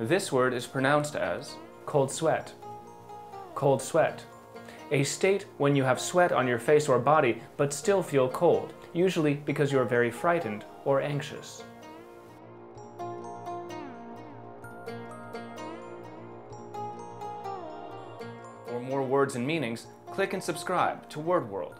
This word is pronounced as cold sweat. Cold sweat. A state when you have sweat on your face or body but still feel cold, usually because you are very frightened or anxious. For more words and meanings, click and subscribe to Word Wor(l)d.